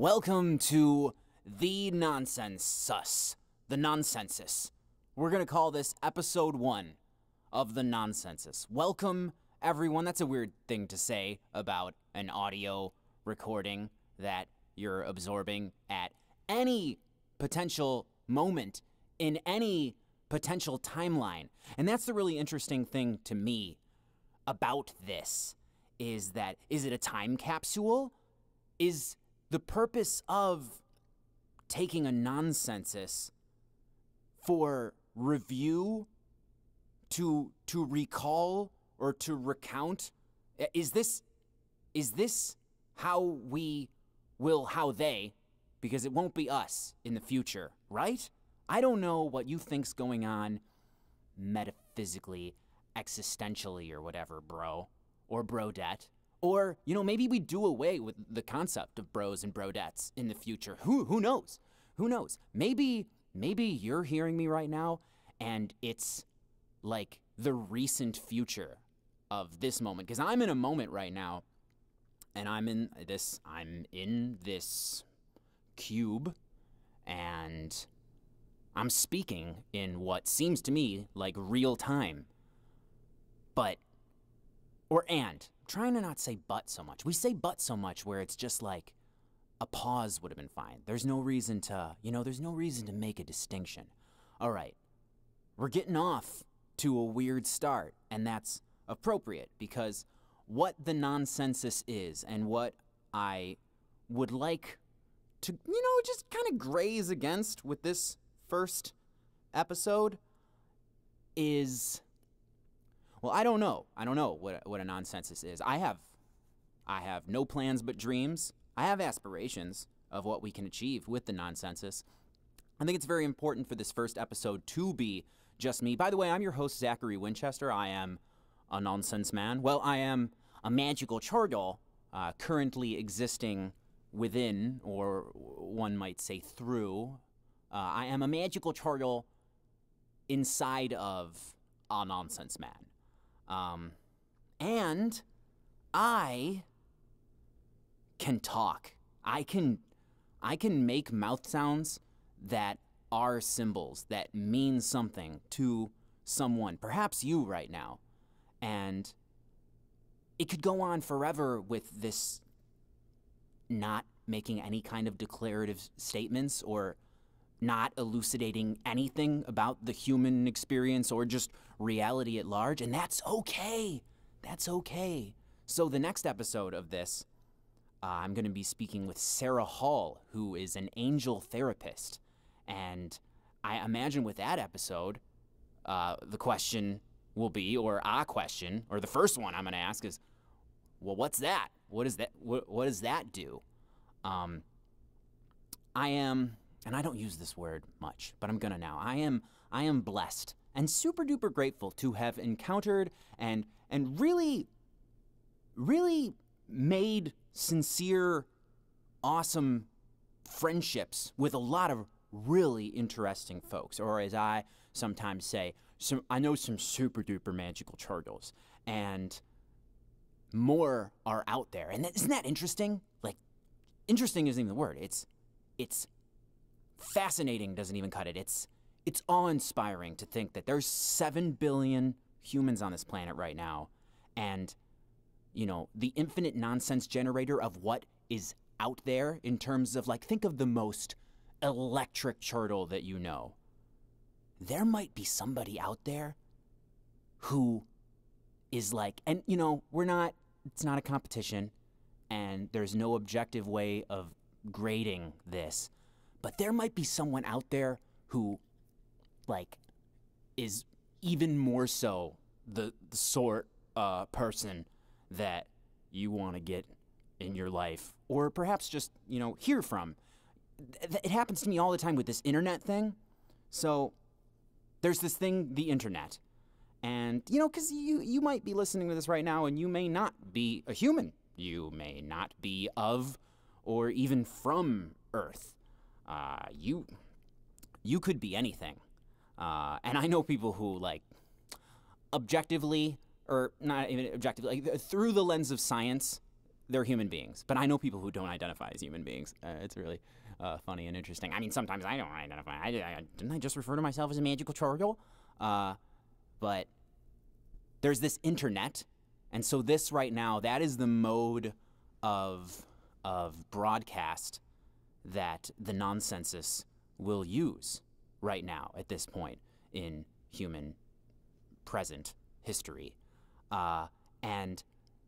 Welcome to the Nonsensus, the Nonsensus. We're gonna call this episode 1 of the Nonsensus. Welcome, everyone. That's a weird thing to say about an audio recording that you're absorbing at any potential moment in any potential timeline. And that's the really interesting thing to me about this, is that, is it a time capsule? Is the purpose of taking a nonsensus for review, to recall or to recount? Is this how we will, how they, because it won't be us in the future, right? I don't know what you think's going on metaphysically, existentially, or whatever, bro, or brodette. Or, you know, maybe we do away with the concept of bros and brodettes in the future. Who knows? Who knows? Maybe you're hearing me right now, and it's like the recent future of this moment. Because I'm in a moment right now, and I'm in this cube, and I'm speaking in what seems to me like real time, and I'm trying to not say but so much. We say but so much where it's just like a pause would have been fine. There's no reason to, you know, there's no reason to make a distinction. All right, we're getting off to a weird start, and that's appropriate because what the nonsensus is and what I would like to, you know, just kind of graze against with this first episode is, well, I don't know. I don't know what a nonsensus is. I have no plans but dreams. I have aspirations of what we can achieve with the nonsensus. I think it's very important for this first episode to be just me. By the way, I'm your host, Zachary Winchester. I am a nonsense man. Well, I am a magical chortle currently existing within, or one might say through, I am a magical chortle inside of a nonsense man. And I can talk. I can make mouth sounds that are symbols, that mean something to someone, perhaps you right now. And it could go on forever with this not making any kind of declarative statements or not elucidating anything about the human experience or just reality at large, and that's okay. That's okay. So the next episode of this, I'm going to be speaking with Sarah Hall, who is an angel therapist. And I imagine with that episode, the question will be, or a question, or the first one I'm going to ask is, well, what's that? What is that? What does that do? And I don't use this word much, but I'm gonna now. I am blessed and super duper grateful to have encountered and really, really made sincere, awesome friendships with a lot of really interesting folks, or as I sometimes say, I know some super duper magical chortles, and more are out there. And isn't that interesting? Like, interesting isn't even the word. It's fascinating doesn't even cut it. It's awe-inspiring to think that there's 7 billion humans on this planet right now, and, you know, the infinite nonsense generator of what is out there in terms of, like, think of the most electric chortle that you know. There might be somebody out there who is like, and, you know, it's not a competition, and there's no objective way of grading this. But there might be someone out there who, like, is even more so the sort person that you want to get in your life, or perhaps just, you know, hear from. It happens to me all the time with this internet thing. So there's this thing, the internet. And, you know, because you might be listening to this right now and you may not be a human. You may not be of or even from Earth. You could be anything. And I know people who, like, objectively, or not even objectively, like, through the lens of science, they're human beings. But I know people who don't identify as human beings. It's really funny and interesting. I mean, sometimes I don't identify. Didn't I just refer to myself as a magical troll? But there's this internet, and so this right now, that is the mode of broadcast that the Nonsensus will use right now at this point in human present history. And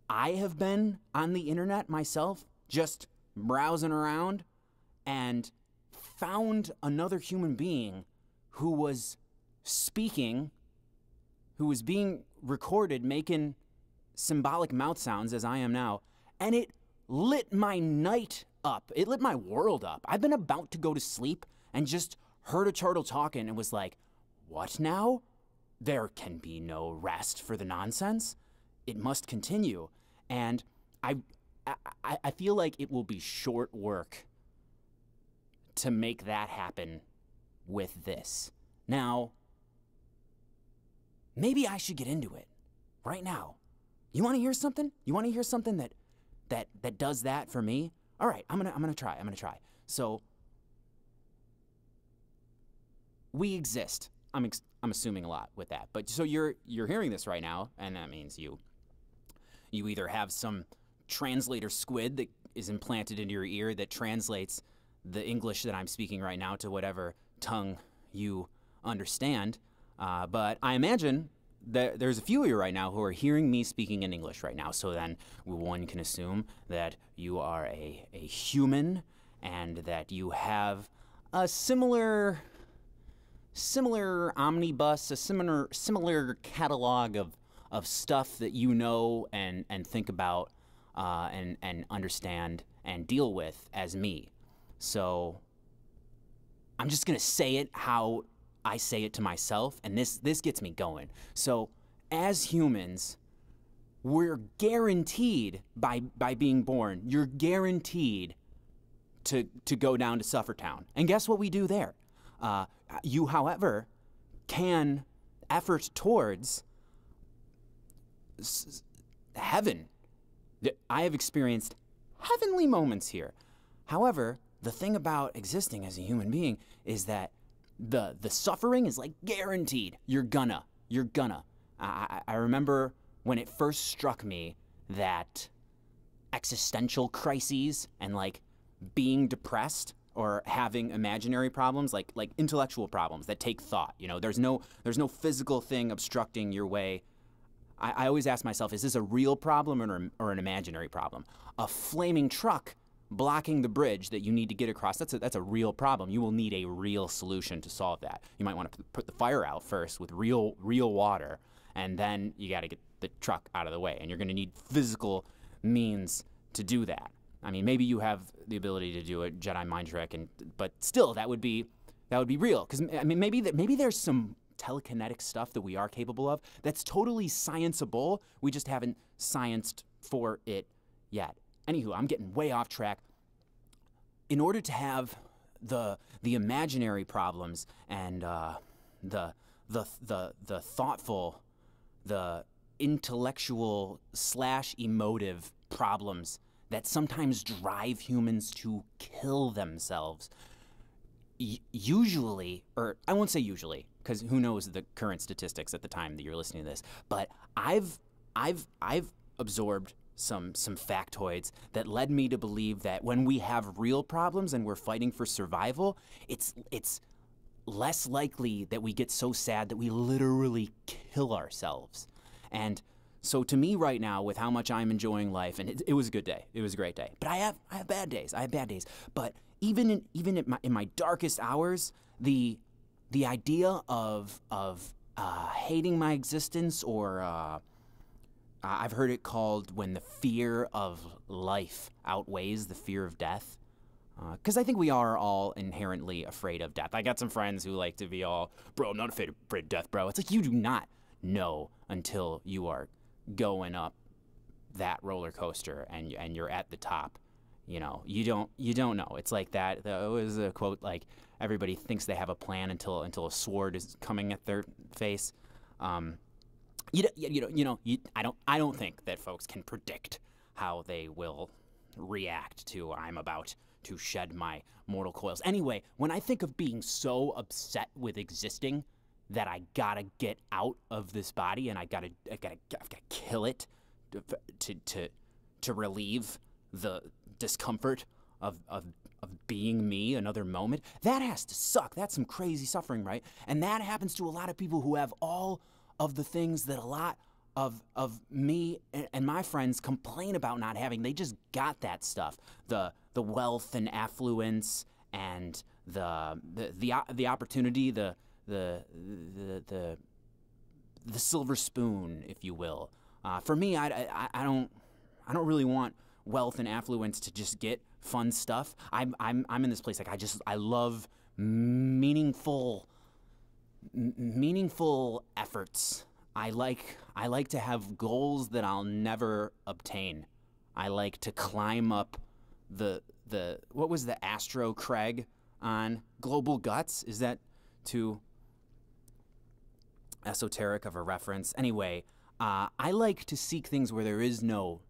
I have been on the internet myself, just browsing around, and found another human being who was speaking, who was being recorded, making symbolic mouth sounds as I am now, and it lit my night up. It lit my world up. I've been about to go to sleep and just heard a turtle talking and was like, what now? There can be no rest for the nonsense. It must continue. And I feel like it will be short work to make that happen with this. Now, maybe I should get into it right now. You want to hear something? You want to hear something that does that for me? All right, I'm gonna try. So we exist. I'm assuming a lot with that, but so you're hearing this right now, and that means you either have some translator squid that is implanted into your ear that translates the English that I'm speaking right now to whatever tongue you understand. But I imagine that there's a few of you right now who are hearing me speaking in English right now. So then one can assume that you are a human and that you have a similar omnibus, a similar catalog of stuff that you know and think about and understand and deal with as me. So I'm just gonna say it how I say it to myself, and this gets me going. So as humans, we're guaranteed by being born, you're guaranteed to go down to Suffertown. And guess what we do there? You, however, can effort towards heaven. I have experienced heavenly moments here. However, the thing about existing as a human being is that the suffering is like guaranteed. You're gonna. I remember when it first struck me that existential crises and like being depressed or having imaginary problems, like intellectual problems that take thought. You know, there's no physical thing obstructing your way. I always ask myself, is this a real problem or an imaginary problem? A flaming truck blocking the bridge that you need to get across, that's a real problem. You will need a real solution to solve that. You might want to put the fire out first with real water, and then you gotta get the truck out of the way, and you're gonna need physical means to do that. I mean, maybe you have the ability to do a Jedi mind trick, but still, that would be real. Because I mean, maybe there's some telekinetic stuff that we are capable of that's totally scienceable. We just haven't scienced for it yet. Anywho, I'm getting way off track. In order to have the imaginary problems and the thoughtful, the intellectual / emotive problems that sometimes drive humans to kill themselves, usually, or I won't say usually, because who knows the current statistics at the time that you're listening to this. But I've absorbed some factoids that led me to believe that when we have real problems and we're fighting for survival, it's less likely that we get so sad that we literally kill ourselves. And so to me right now, with how much I'm enjoying life, and it was a good day, it was a great day, but I have bad days, But even in my darkest hours, the idea of hating my existence, or I've heard it called when the fear of life outweighs the fear of death. Because I think we are all inherently afraid of death. I got some friends who like to be all, bro, I'm not afraid of death, bro. It's like, you do not know until you are going up that roller coaster and you're at the top. You know, you don't know. It's like that. That was a quote, like, everybody thinks they have a plan until a sword is coming at their face. You know, I don't think that folks can predict how they will react to I'm about to shed my mortal coils. Anyway, when I think of being so upset with existing that I gotta get out of this body and I've gotta kill it to relieve the discomfort of being me another moment, that has to suck. That's some crazy suffering, right? And that happens to a lot of people who have all of the things that a lot of me and my friends complain about not having. They just got that stuff, the wealth and affluence and the opportunity, the silver spoon, if you will. For me, I don't really want wealth and affluence to just get fun stuff. I'm in this place like I love meaningful efforts. I like to have goals that I'll never obtain. I like to climb up the what was the Astro Craig on Global Guts? Is that too esoteric of a reference? Anyway, I like to seek things where there is no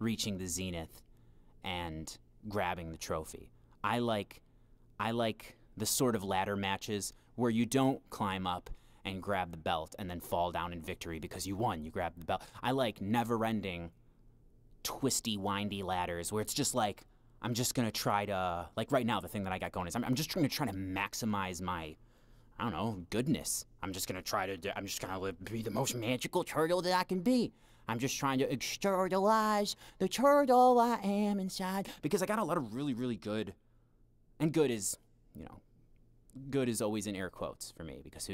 reaching the zenith and grabbing the trophy. I like the sort of ladder matches where you don't climb up and grab the belt and then fall down in victory because you won, you grabbed the belt. I like never-ending, twisty, windy ladders where it's just like, I'm just gonna try to, like right now the thing that I got going is I'm just gonna try to maximize my, I don't know, goodness. I'm just gonna be the most magical turtle that I can be. I'm just trying to externalize the turtle I am inside. Because I got a lot of really, really good, and good is, you know, good is always in air quotes for me, because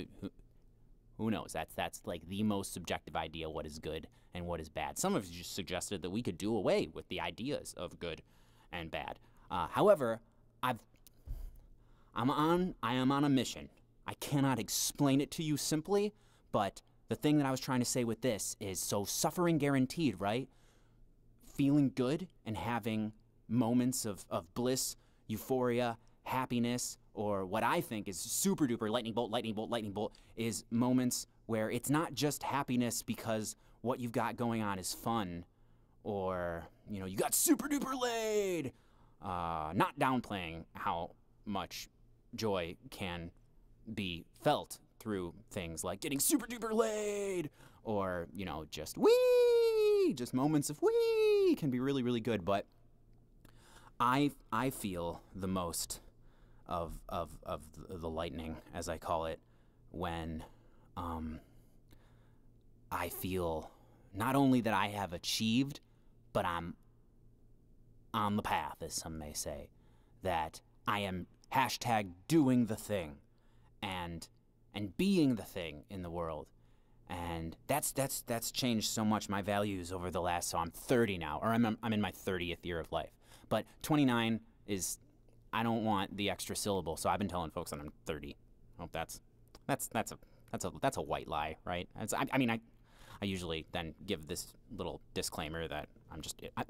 who knows? That's like the most subjective idea, what is good and what is bad. Some of you just suggested that we could do away with the ideas of good and bad. However, I am on a mission. I cannot explain it to you simply, but the thing that I was trying to say with this is, so suffering guaranteed, right? Feeling good and having moments of bliss, euphoria, happiness, or what I think is super duper lightning bolt is moments where it's not just happiness because what you've got going on is fun, or, you know, you got super duper laid. Not downplaying how much joy can be felt through things like getting super duper laid, or, you know, just wee, just moments of wee can be really, really good. But I feel the most of the lightning, as I call it, when I feel not only that I have achieved, but I'm on the path, as some may say, that I am # doing the thing and being the thing in the world. And that's changed so much my values over the last, so I'm 30 now, or I'm in my 30th year of life. But 29 is, I don't want the extra syllable, so I've been telling folks that I'm 30. I hope that's a white lie, right? I mean I usually then give this little disclaimer that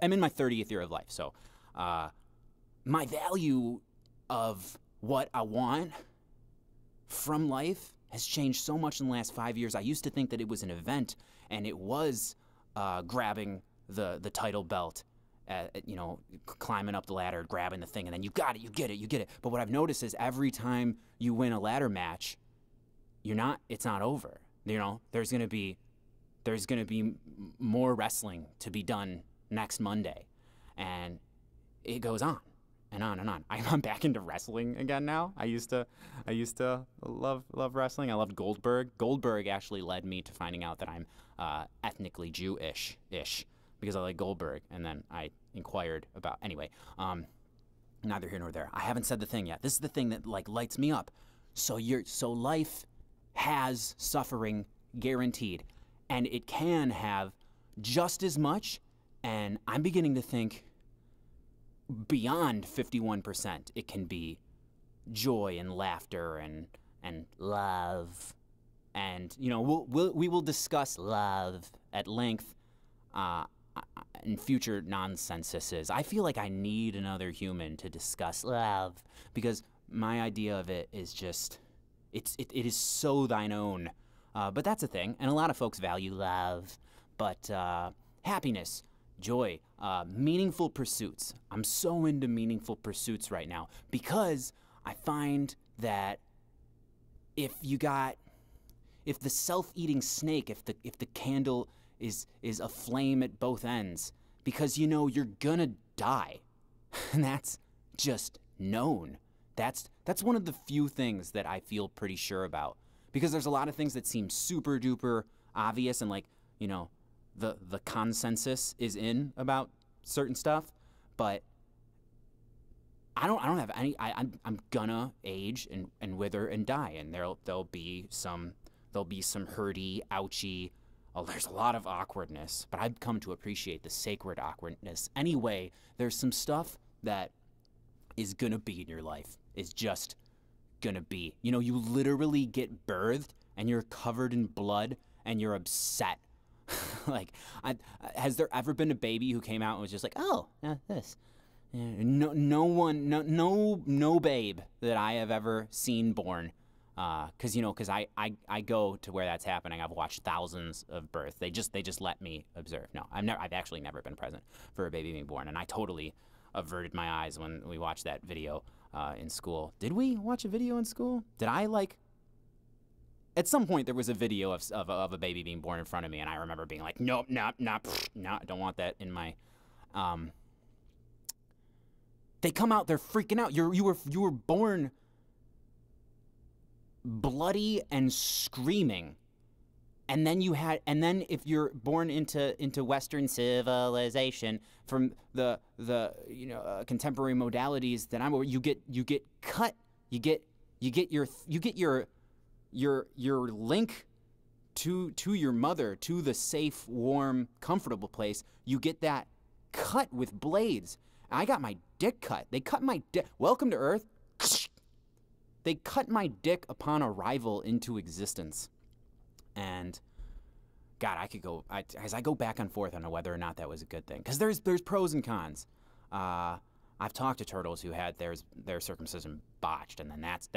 I'm in my 30th year of life. So my value of what I want from life has changed so much in the last 5 years. I used to think that it was an event, and it was grabbing the title belt, you know, climbing up the ladder, grabbing the thing, and then you got it, you get it. But what I've noticed is every time you win a ladder match, it's not over. You know, there's gonna be more wrestling to be done next Monday, and it goes on and on and on. I'm back into wrestling again now. I used to love wrestling. I loved Goldberg. Goldberg actually led me to finding out that I'm ethnically Jewish, because I like Goldberg. And then I inquired about, anyway, neither here nor there. I haven't said the thing yet. This is the thing that like lights me up. So life has suffering guaranteed, and it can have just as much. And I'm beginning to think, beyond 51%, it can be joy and laughter and love, and, you know, we will discuss love at length in future nonsensuses. I feel like I need another human to discuss love, because my idea of it is just it is so thine own. But that's a thing, and a lot of folks value love, but happiness. joy, meaningful pursuits. I'm so into meaningful pursuits right now because I find that if the self-eating snake, if the candle is aflame at both ends, because you know you're gonna die, and that's just known. That's one of the few things that I feel pretty sure about, because there's a lot of things that seem super duper obvious, and like, you know, the consensus is in about certain stuff, but I don't have any. I'm gonna age and wither and die, and there'll be some hurty, ouchy. Oh, there's a lot of awkwardness, but I've come to appreciate the sacred awkwardness. Anyway, there's some stuff that is gonna be in your life. It's just gonna be. You know, you literally get birthed and you're covered in blood and you're upset. Like, has there ever been a baby who came out and was just like, oh, not this? No babe that I have ever seen born, because I go to where that's happening. I've watched thousands of births. They just let me observe. No, I've actually never been present for a baby being born, and I totally averted my eyes when we watched that video in school. Did we watch a video in school? Did I like? At some point there was a video of a baby being born in front of me, and I remember being like, nope, I don't want that in my. They come out, they're freaking out. You were born bloody and screaming, and then you had, and then if you're born into Western civilization from the you know contemporary modalities that I'm over, you get cut, you get your link to your mother, to the safe, warm, comfortable place. You get that cut with blades. I got my dick cut. They cut my dick. Welcome to Earth. They cut my dick upon arrival into existence. And God, I could go, as I go back and forth on whether or not that was a good thing, because there's pros and cons. I've talked to turtles who had their circumcision botched, and then that's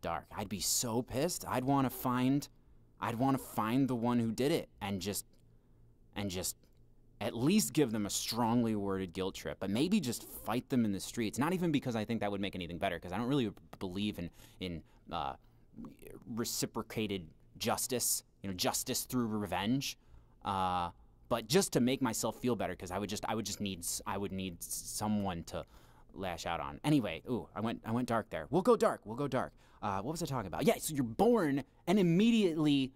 dark. I'd be so pissed. I'd want to find the one who did it and just at least give them a strongly worded guilt trip, but maybe just fight them in the streets. Not even because I think that would make anything better, because I don't really believe in reciprocated justice, you know, justice through revenge. But just to make myself feel better, because I would need someone to lash out on. Anyway, ooh, I went dark there. We'll go dark. What was I talking about? Yeah, so you're born and immediately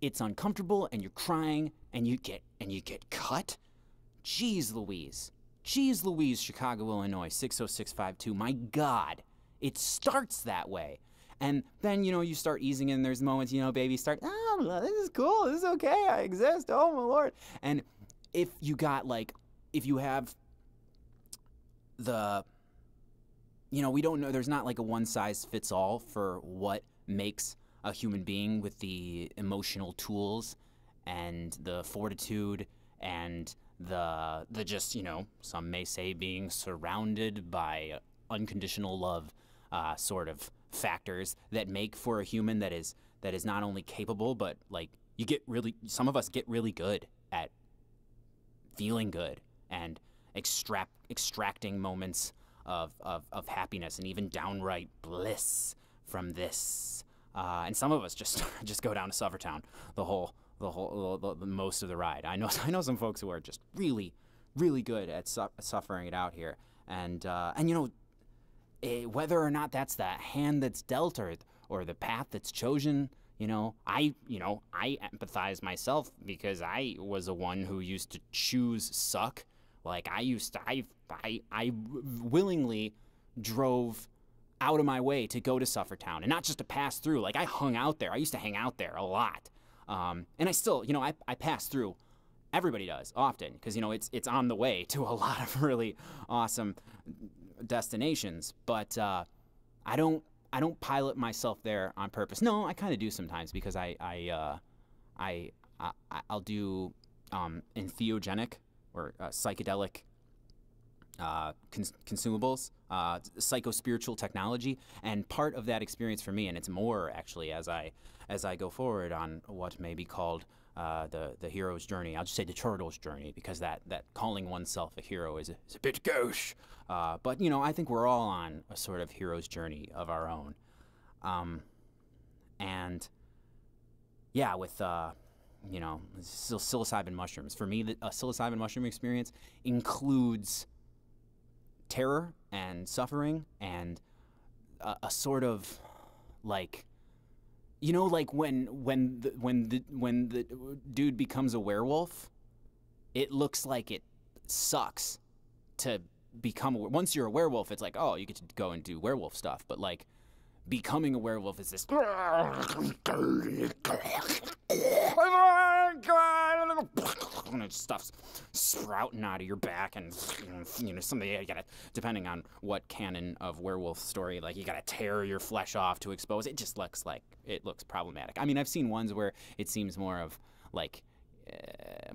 it's uncomfortable and you're crying and you get cut. Jeez Louise, Chicago, Illinois, 60652. My God, it starts that way. And then, you know, you start easing in. There's moments, you know, babies start, oh, this is cool. This is okay. I exist. Oh, my Lord. And if you got like, if you have the, you know, we don't know. There's not like a one size fits all for what makes a human being with the emotional tools and the fortitude and the just, you know, some may say being surrounded by unconditional love sort of factors that make for a human that is not only capable, but like some of us get really good at feeling good and extracting moments of happiness and even downright bliss from this. And some of us just go down to Suffertown the most of the ride. I know some folks who are just really, really good at suffering it out here, and you know, whether or not that's the hand that's dealt or the path that's chosen, you know I empathize myself because I was the one who used to choose suck. Like I willingly drove out of my way to go to Suffertown, and not just to pass through. Like I hung out there. I used to hang out there a lot, and I still, you know, I pass through. Everybody does often, because you know it's on the way to a lot of really awesome destinations. But I don't pilot myself there on purpose. No, I kind of do sometimes, because I'll do entheogenic or psychedelic consumables, psychospiritual technology, and part of that experience for me, and it's more actually as I go forward on what may be called the hero's journey. I'll just say the turtle's journey, because that calling oneself a hero is a bit gauche. But, you know, I think we're all on a sort of hero's journey of our own. And, yeah, with, you know, psilocybin mushrooms. For me, a psilocybin mushroom experience includes terror and suffering and a sort of, like... You know, like when the dude becomes a werewolf, it looks like it sucks to become a werewolf. Once you're a werewolf, it's like, oh, you get to go and do werewolf stuff. But like, becoming a werewolf is this. And stuff's sprouting out of your back, and you know, something you gotta, depending on what canon of werewolf story, like you gotta tear your flesh off to expose it. Just looks like it looks problematic. I mean, I've seen ones where it seems more of like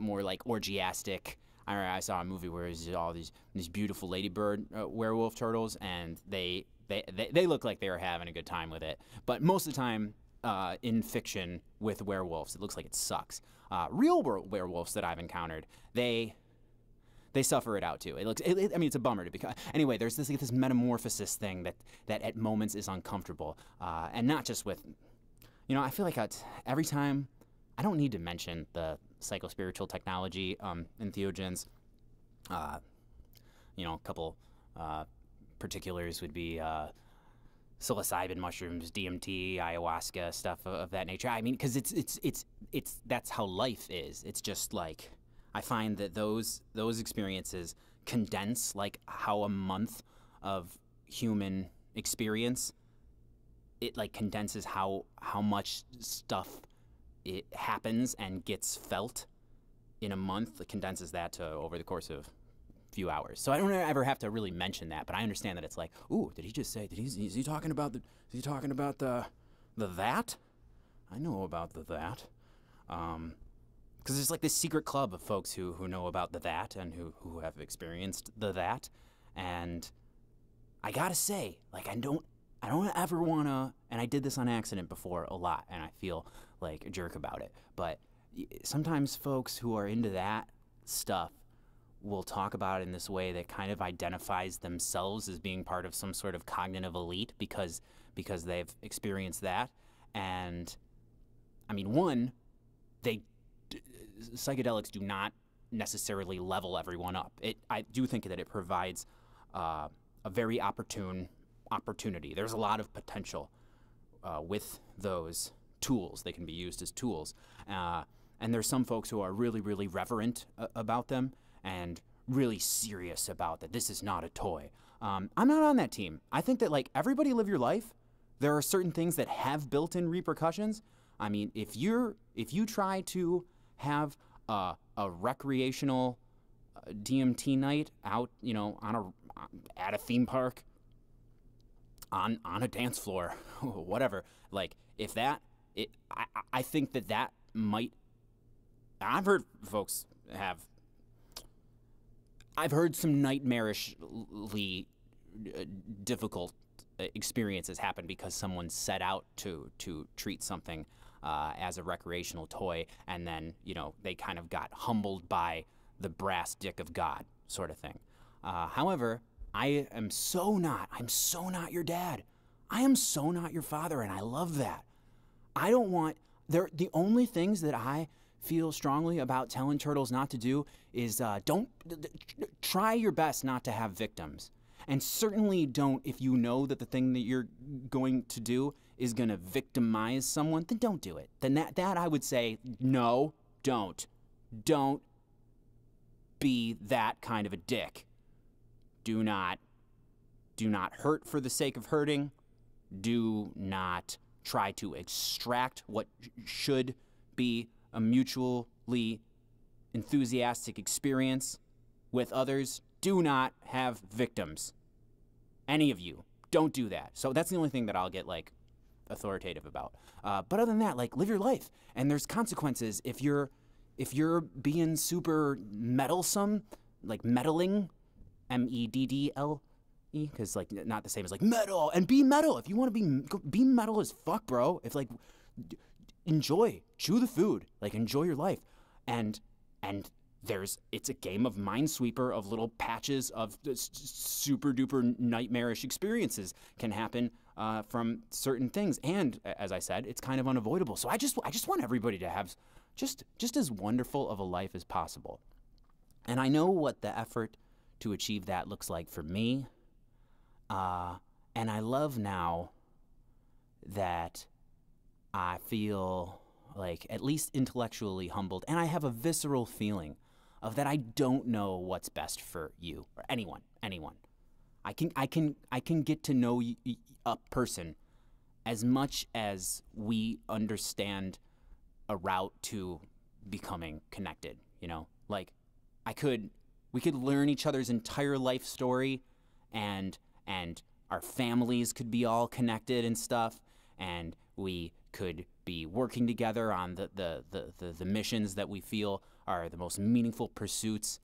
orgiastic. I saw a movie where there's all these beautiful ladybird werewolf turtles, and they look like they were having a good time with it. But most of the time, in fiction with werewolves, it looks like it sucks. Real werewolves that I've encountered, they suffer it out too. It looks, I mean, it's a bummer to become. Anyway, there's this metamorphosis thing that at moments is uncomfortable, and not just with, you know, I feel like every time, I don't need to mention the psychospiritual technology in Theogens. You know, a couple particulars would be. Psilocybin mushrooms, DMT, ayahuasca, stuff of that nature. I mean, because it's that's how life is. It's just like, I find that those experiences condense like how a month of human experience, it like condenses how much stuff it happens and gets felt in a month. It condenses that to over the course of few hours. So I don't ever have to really mention that, but I understand that it's like, ooh, did he just say? Is he talking about the? Is he talking about the that? I know about the that, because there's like this secret club of folks who know about the that and who have experienced the that, and I gotta say, like I don't ever wanna, and I did this on accident before a lot, and I feel like a jerk about it, but sometimes folks who are into that stuff will talk about it in this way that kind of identifies themselves as being part of some sort of cognitive elite because they've experienced that. And I mean, one, psychedelics do not necessarily level everyone up. I do think that it provides a very opportune opportunity. There's a lot of potential with those tools. They can be used as tools. And there's some folks who are really, really reverent about them, and really serious about that. This is not a toy. I'm not on that team. I think that, like, everybody live your life. There are certain things that have built-in repercussions. I mean, if you try to have a recreational DMT night out, you know, at a theme park, on a dance floor, whatever. Like, if that, I think that might. I've heard folks have. I've heard some nightmarishly difficult experiences happen because someone set out to treat something as a recreational toy, and then, you know, they kind of got humbled by the brass dick of God, sort of thing. However, I'm so not your dad. I am so not your father, and I love that. I don't want, the only things that I feel strongly about telling turtles not to do is don't try your best not to have victims, and certainly don't, if you know that the thing that you're going to do is going to victimize someone, then don't do it. Then that I would say, no, don't be that kind of a dick. Do not hurt for the sake of hurting. Do not try to extract what should be a mutually enthusiastic experience with others. Do not have victims. Any of you, don't do that. So that's the only thing that I'll get, like, authoritative about. But other than that, like, live your life. And there's consequences if you're being super meddlesome, like meddling, M-E-D-D-L-E, because, like, not the same as like metal. And be metal if you want to be metal as fuck, bro. If like. enjoy, chew the food, like enjoy your life. And there's, it's a game of Minesweeper, of little patches of super duper nightmarish experiences can happen from certain things. And as I said, it's kind of unavoidable. So I just want everybody to have just as wonderful of a life as possible. And I know what the effort to achieve that looks like for me. And I love now that I feel like at least intellectually humbled, and I have a visceral feeling of that I don't know what's best for you or anyone. I can get to know a person as much as we understand a route to becoming connected, you know? Like we could learn each other's entire life story, and our families could be all connected and stuff, and we could be working together on the missions that we feel are the most meaningful pursuits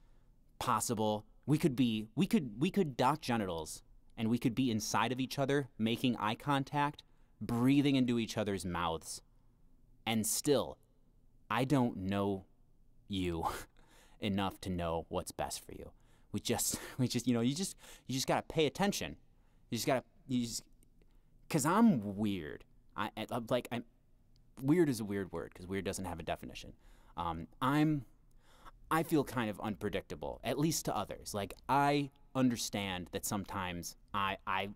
possible. We could dock genitals, and we could be inside of each other, making eye contact, breathing into each other's mouths. And still, I don't know you enough to know what's best for you. We just, you know, you just gotta pay attention. You just, 'cause I'm weird. I'm weird is a weird word, 'cause weird doesn't have a definition. I feel kind of unpredictable, at least to others. Like, I understand that sometimes I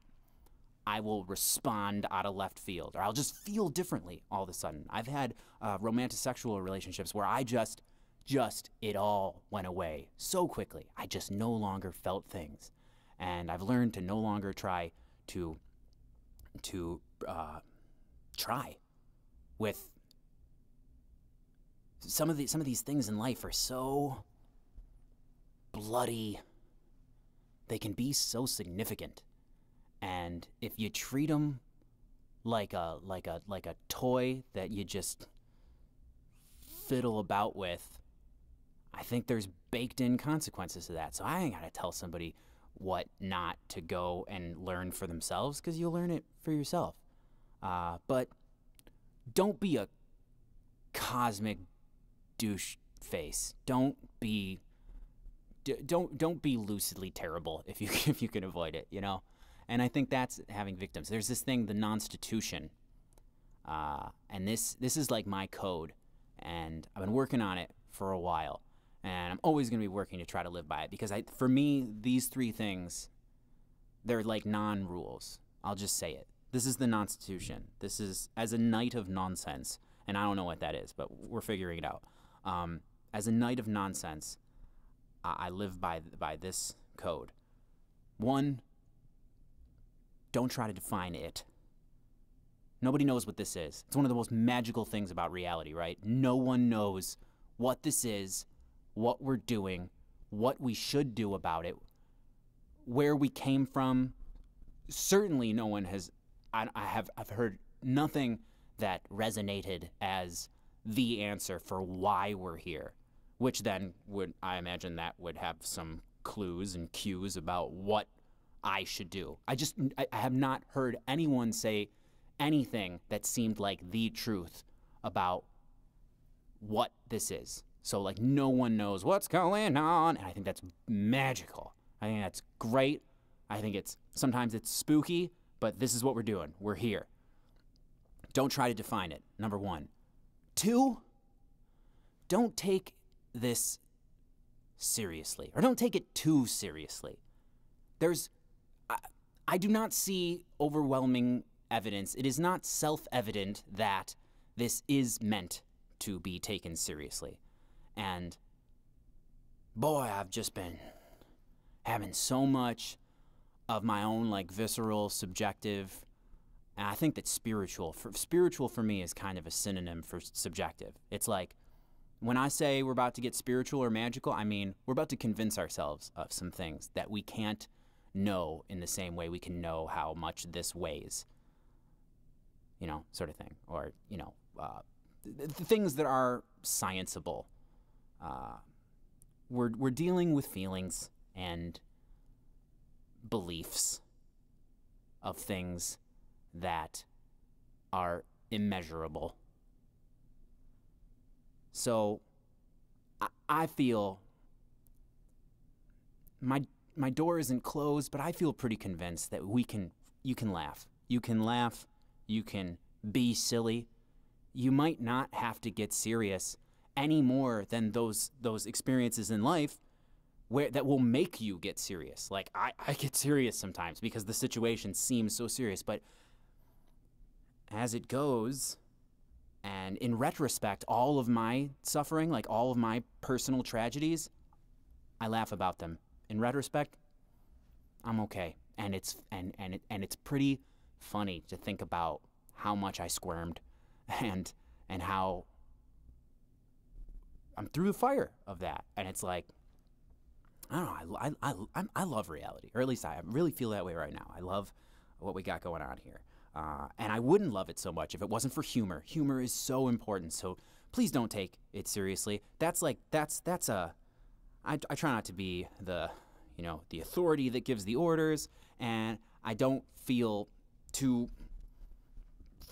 will respond out of left field, or I'll just feel differently all of a sudden. I've had romantic-sexual relationships where I just it all went away so quickly. I just no longer felt things, and I've learned to no longer try to try with some of these things in life are so bloody. They can be so significant, and if you treat them like a toy that you just fiddle about with, I think there's baked-in consequences to that. So I ain't gotta tell somebody what not to go and learn for themselves, because you'll learn it for yourself. But don't be a cosmic douche face. Don't be lucidly terrible if you can avoid it, you know. And I think that's having victims. There's this thing, the Nonstitution, and this is like my code, and I've been working on it for a while. And I'm always going to be working to try to live by it, because for me, these three things, they're like non-rules. I'll just say it. This is the Nonstitution. This is as a knight of nonsense, and I don't know what that is, but we're figuring it out. As a knight of nonsense, I live by this code. One, don't try to define it. Nobody knows what this is. It's one of the most magical things about reality, right? No one knows what this is, what we're doing, what we should do about it, where we came from. Certainly no one has, I've heard nothing that resonated as the answer for why we're here, which then would, I imagine that would have some clues and cues about what I should do. I have not heard anyone say anything that seemed like the truth about what this is. So, like, no one knows what's going on, and I think that's magical. I think that's great. I think it's, sometimes it's spooky, but this is what we're doing. We're here. Don't try to define it, number one. Two, don't take this seriously, or don't take it too seriously. I do not see overwhelming evidence. It is not self-evident that this is meant to be taken seriously. And boy, I've just been having so much of my own, like, visceral, subjective, and I think that spiritual for me is kind of a synonym for subjective. It's like, when I say we're about to get spiritual or magical, I mean, we're about to convince ourselves of some things that we can't know in the same way we can know how much this weighs, you know, sort of thing. Or, you know, things that are scienceable. We're dealing with feelings and beliefs of things that are immeasurable So I feel my door isn't closed, but I feel pretty convinced that you can laugh, you can be silly. You might not have to get serious any more than those experiences in life where that will make you get serious. Like I get serious sometimes because the situation seems so serious, but as it goes, and in retrospect, all of my suffering, like all of my personal tragedies, I laugh about them. In retrospect, I'm okay. And it's pretty funny to think about how much I squirmed and how I'm through the fire of that. And it's like, I don't know, I love reality, or at least I really feel that way right now. I love what we got going on here. And I wouldn't love it so much if it wasn't for humor. Humor is so important, so please don't take it seriously. I try not to be the, the authority that gives the orders, and I don't feel too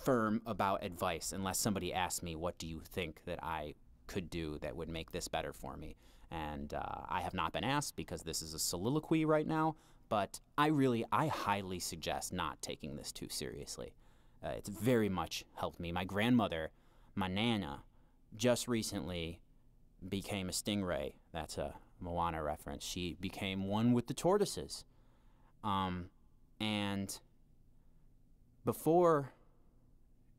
firm about advice unless somebody asks me, what do you think that I could do that would make this better for me? And I have not been asked because this is a soliloquy right now. But I highly suggest not taking this too seriously. It's very much helped me. My grandmother, my Nana, just recently became a stingray. That's a Moana reference. She became one with the tortoises. And before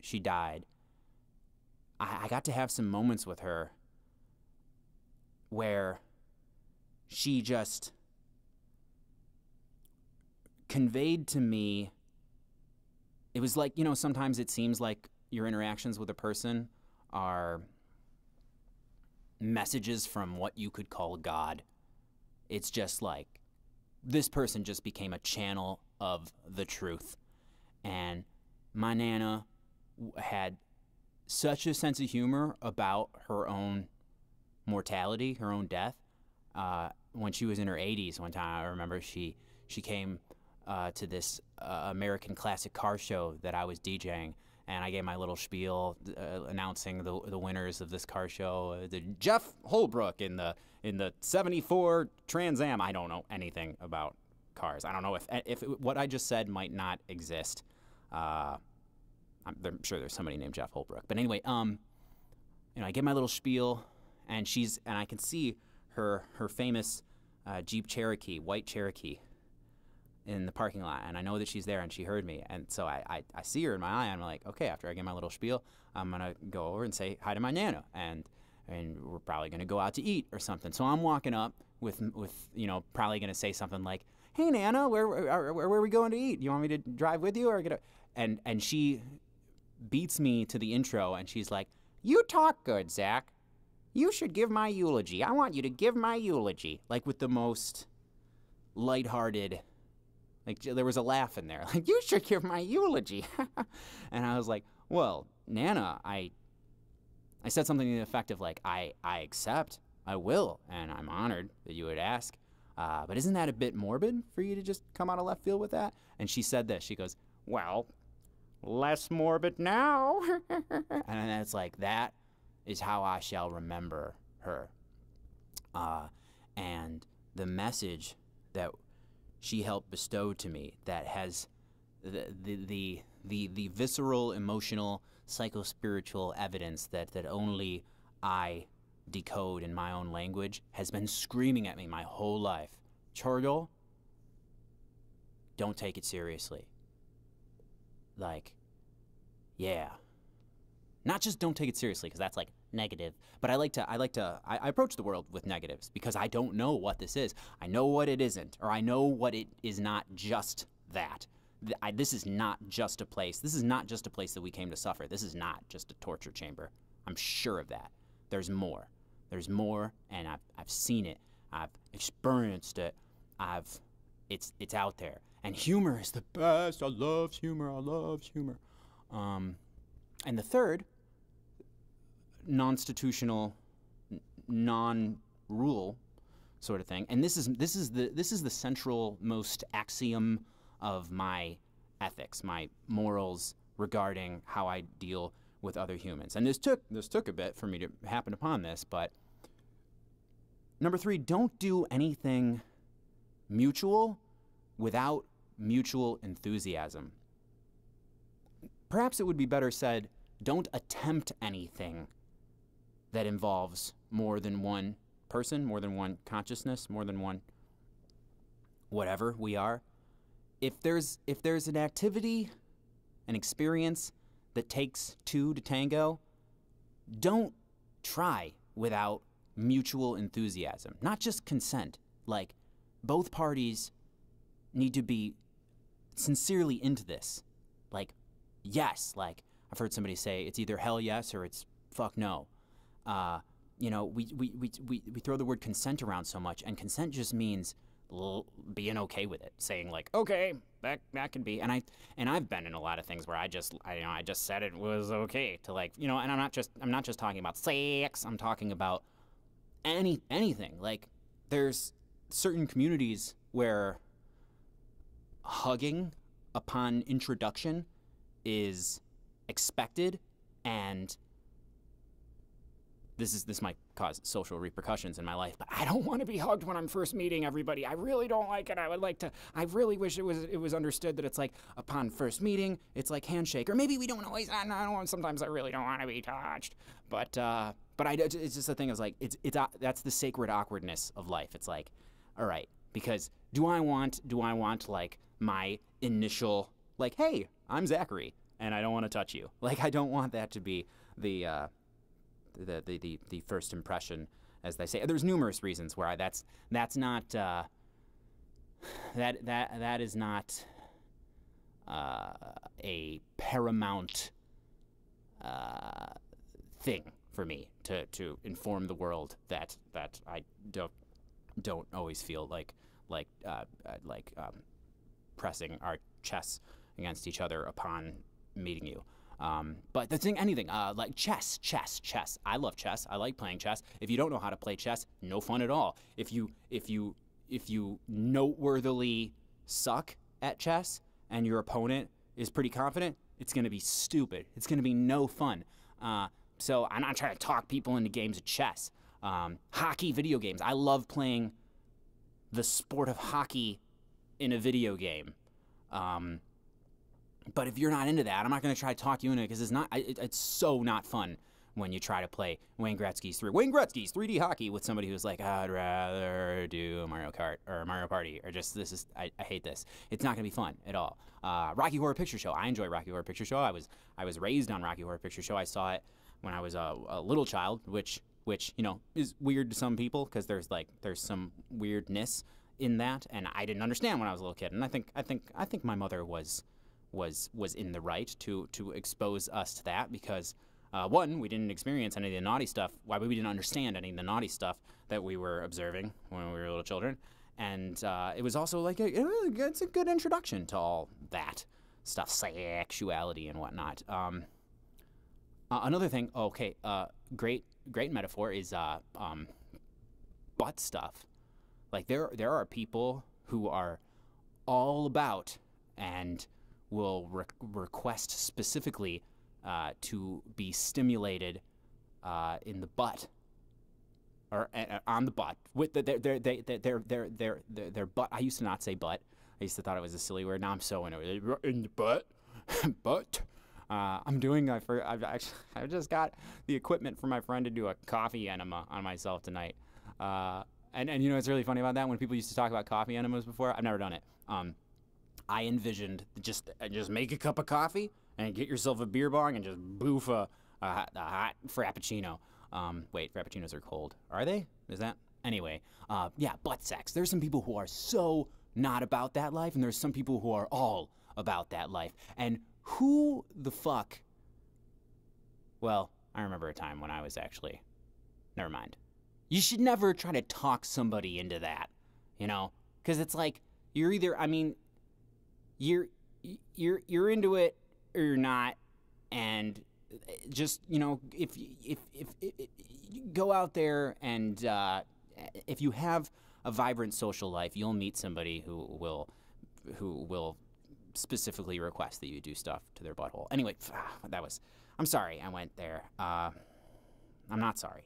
she died, I got to have some moments with her where she just conveyed to me, it was like, sometimes it seems like your interactions with a person are messages from what you could call God. It's just like, this person just became a channel of the truth. And my Nana had such a sense of humor about her own mortality, her own death. When she was in her 80s, one time I remember she came to this American classic car show that I was DJing, and I gave my little spiel announcing the winners of this car show. The Jeff Holbrook in the '74 Trans Am. I don't know anything about cars. I don't know if what I just said might not exist. I'm sure there's somebody named Jeff Holbrook, but anyway, I give my little spiel, and I can see her famous Jeep Cherokee, white Cherokee, in the parking lot, and I know that she's there and she heard me, and so I see her in my eye, and I'm like, okay, after I get my little spiel, I'm gonna go over and say hi to my Nana, and we're probably gonna go out to eat or something. So I'm walking up with probably gonna say something like, hey Nana, where are we going to eat? You want me to drive with you or get a... and she beats me to the intro, and she's like, you talk good, Zach. You should give my eulogy. I want you to give my eulogy. Like, with the most lighthearted, like, there was a laugh in there. Like, you should give my eulogy. And I was like, well, Nana, I said something to the effect of, like, I accept, I will, and I'm honored that you would ask. But isn't that a bit morbid for you to just come out of left field with that? And she said this. She goes, well, less morbid now. And it's like, that is how I shall remember her. And the message that she helped bestow to me, that has the visceral, emotional, psychospiritual evidence that only I decode in my own language, has been screaming at me my whole life. Chordo, don't take it seriously. Like, yeah. Not just don't take it seriously, because that's like negative, but I approach the world with negatives, because I don't know what this is. I know what it isn't, or I know what it is not just that. This is not just a place. This is not just a place that we came to suffer. This is not just a torture chamber. I'm sure of that. There's more. There's more, and I've seen it. I've experienced it. It's out there. And humor is the best. I love humor. I love humor. And the third, non-institutional, non-rule sort of thing, and this is the central most axiom of my ethics, my morals regarding how I deal with other humans. And this took a bit for me to happen upon this, but number three, don't do anything mutual without mutual enthusiasm. Perhaps it would be better said, don't attempt anything that involves more than one person, more than one consciousness, more than one whatever we are. If there's an activity, an experience that takes two to tango, don't try without mutual enthusiasm. Not just consent, like both parties need to be sincerely into this. Like, yes, like I've heard somebody say it's either hell yes or it's fuck no. You know, we throw the word consent around so much, and consent just means being okay with it, saying like, okay, that can be. And I've been in a lot of things where I just said it was okay to, like, you know. And I'm not just talking about sex. I'm talking about anything. Like, there's certain communities where hugging upon introduction is expected, and this might cause social repercussions in my life, but I don't want to be hugged when I'm first meeting everybody. I really don't like it. I really wish it was understood that it's like upon first meeting, it's like handshake, or maybe we don't always. Sometimes I really don't want to be touched, but it's just the thing. Is like that's the sacred awkwardness of life. It's like, all right, because do I want like my initial, like, hey, I'm Zachary and I don't want to touch you. Like, I don't want that to be the first impression, as they say. There's numerous reasons where that is not a paramount thing for me to inform the world that I don't always feel like pressing our chests against each other upon meeting you. But the thing, anything, like chess. I love chess. I like playing chess. If you don't know how to play chess, no fun at all. If you noteworthily suck at chess and your opponent is pretty confident, it's going to be stupid. It's going to be no fun. So I'm not trying to talk people into games of chess. Hockey video games. I love playing the sport of hockey in a video game. But if you're not into that, I'm not going to try to talk you into it, because it's so not fun when you try to play Wayne Gretzky's 3D Hockey with somebody who's like, I'd rather do Mario Kart or Mario Party, or just I hate this. It's not going to be fun at all. Rocky Horror Picture Show. I enjoy Rocky Horror Picture Show. I was raised on Rocky Horror Picture Show. I saw it when I was a little child, which you know is weird to some people, because there's some weirdness in that, and I didn't understand when I was a little kid. And I think my mother was in the right to expose us to that, because one, we didn't experience any of the naughty stuff. Why, we didn't understand any of the naughty stuff that we were observing when we were little children, and it was also like it's a good introduction to all that stuff, sexuality and whatnot. Another thing, okay, great metaphor is butt stuff. Like there are people who are all about and will request specifically to be stimulated in the butt, or on the butt with their butt. I used to not say butt. I used to thought it was a silly word. Now I'm so into it. In the butt, butt. I just got the equipment for my friend to do a coffee enema on myself tonight. And you know what's really funny about that? When people used to talk about coffee enemas before, I've never done it. I envisioned just make a cup of coffee and get yourself a beer bong and just boof a hot frappuccino. Wait, frappuccinos are cold. Are they? Is that? Anyway, yeah, butt sex. There's some people who are so not about that life, and there's some people who are all about that life. And who the fuck? Well, I remember a time when I was actually... Never mind. You should never try to talk somebody into that, you know? Because it's like, you're either, I mean... You're into it or you're not, and just, you know, if you go out there and if you have a vibrant social life, you'll meet somebody who will specifically request that you do stuff to their butthole. Anyway, that was I'm sorry I went there. I'm not sorry.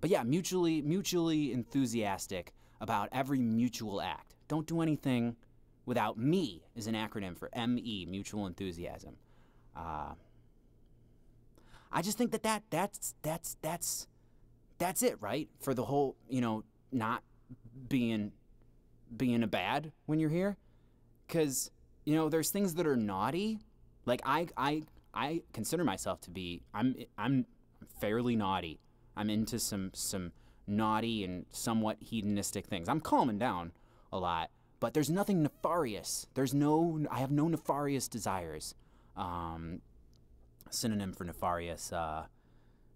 But yeah, mutually enthusiastic about every mutual act. Don't do anything without me is an acronym for ME, mutual enthusiasm. I just think that's it, right? For the whole, you know, not being a bad when you're here, because you know there's things that are naughty. Like I consider myself to be I'm fairly naughty. I'm into some naughty and somewhat hedonistic things. I'm calming down a lot, but there's nothing nefarious. I have no nefarious desires. Synonym for nefarious,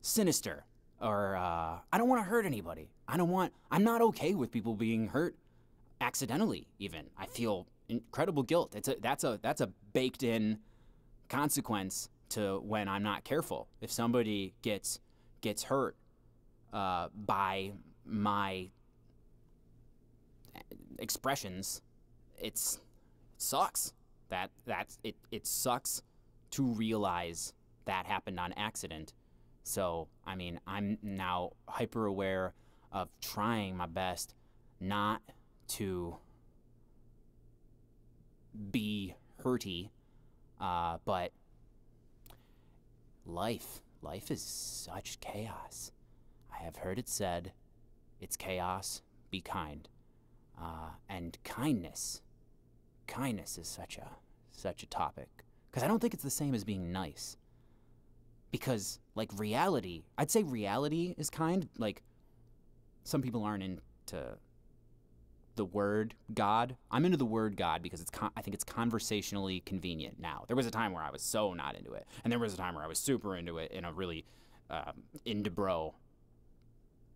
sinister, or I don't want to hurt anybody. I'm not okay with people being hurt accidentally, even. I feel incredible guilt. That's a baked in consequence to when I'm not careful. If somebody gets hurt by my expressions, it sucks. It sucks to realize that happened on accident. So, I mean, I'm now hyper aware of trying my best not to be hurty, but life is such chaos. I have heard it said, it's chaos, be kind. And kindness is such a topic. Because I don't think it's the same as being nice. Because, like, reality, I'd say reality is kind. Like, some people aren't into the word God. I'm into the word God because I think it's conversationally convenient now. There was a time where I was so not into it. And there was a time where I was super into it in a really into bro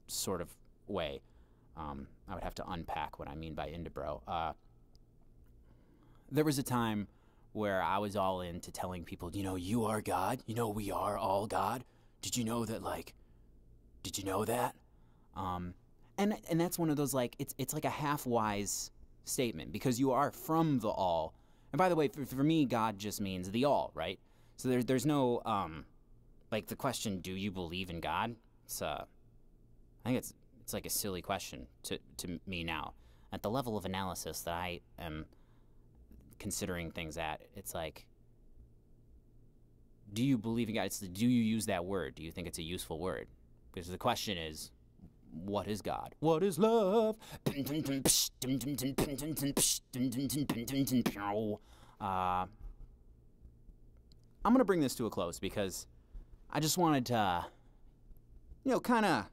sort of way. I would have to unpack what I mean by into bro. There was a time where I was all into telling people, you know, you are God. You know, we are all God. Did you know that? Like, did you know that? And that's one of those, like, it's like a half-wise statement because you are from the all. And by the way, for me, God just means the all, right? So there's no, like, the question, do you believe in God? It's I think it's like a silly question to me now. At the level of analysis that I am considering things at, it's like, do you believe in God? It's the, do you use that word? Do you think it's a useful word? Because the question is, what is God? What is love? I'm going to bring this to a close because I just wanted to, you know, kind of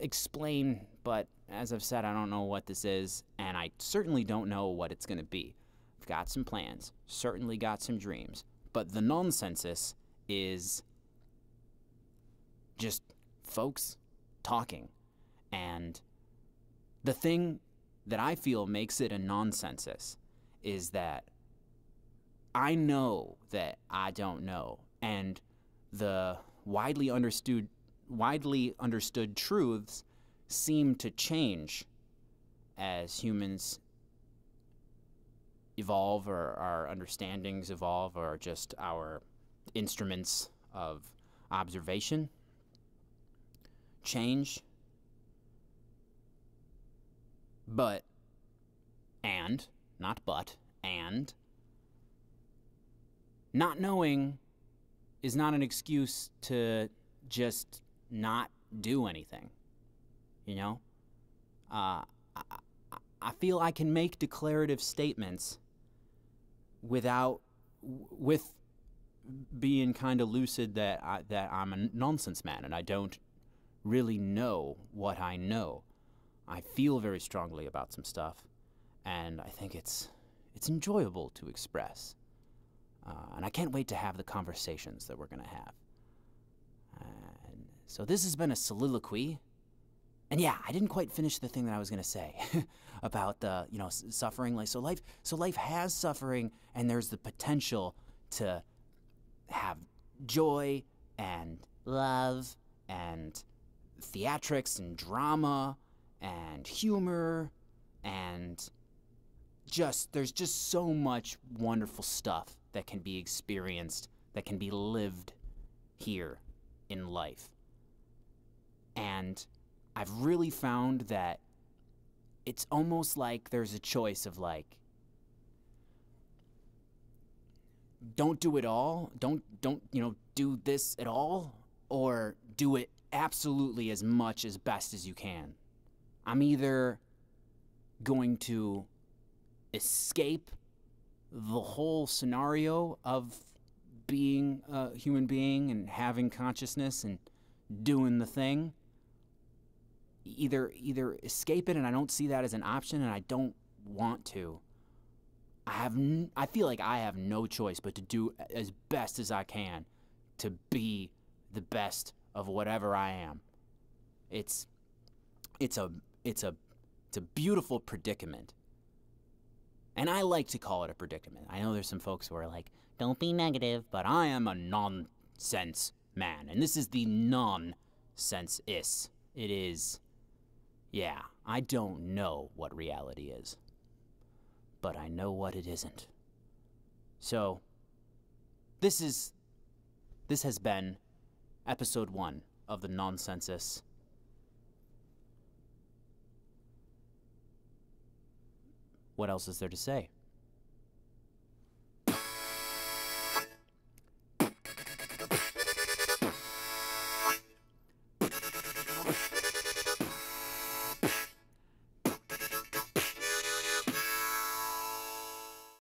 explain, but as I've said, I don't know what this is, and I certainly don't know what it's going to be. I've got some plans, certainly got some dreams, but the Nonsensus is just folks talking, and the thing that I feel makes it a Nonsensus is that I know that I don't know, and the widely understood truths seem to change as humans evolve, or our understandings evolve, or just our instruments of observation change. But, and, not but, and, not knowing is not an excuse to just not do anything, you know? I feel I can make declarative statements with being kind of lucid that I'm a nonsense man and I don't really know what I know. I feel very strongly about some stuff, and I think it's enjoyable to express. And I can't wait to have the conversations that we're going to have. So this has been a soliloquy, and yeah, I didn't quite finish the thing that I was gonna say about the, you know, suffering. Like, so life has suffering, and there's the potential to have joy and love and theatrics and drama and humor and there's just so much wonderful stuff that can be experienced, that can be lived here in life. And I've really found that it's almost like there's a choice of like, don't do it all, don't you know, do this at all, or do it absolutely as much as best as you can. I'm either going to escape the whole scenario of being a human being and having consciousness and doing the thing, either escape it, and I don't see that as an option, and I don't want to. I feel like I have no choice but to do as best as I can to be the best of whatever I am. It's a beautiful predicament. And I like to call it a predicament. I know there's some folks who are like, don't be negative, but I am a nonsense man. And this is the nonsense-is. It is, yeah, I don't know what reality is, but I know what it isn't. So, this has been episode 1 of the Nonsensus. What else is there to say?